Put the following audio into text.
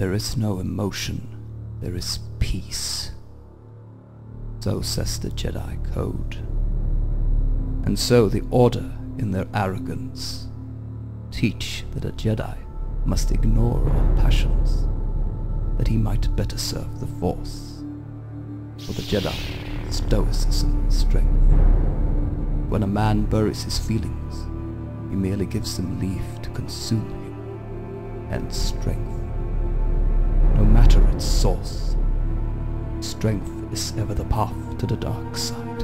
There is no emotion, there is peace. So says the Jedi Code. And so the Order, in their arrogance, teach that a Jedi must ignore all passions, that he might better serve the Force. For the Jedi is stoicism and strength. When a man buries his feelings, he merely gives them leave to consume him, and strength. No matter its source, strength is ever the path to the dark side.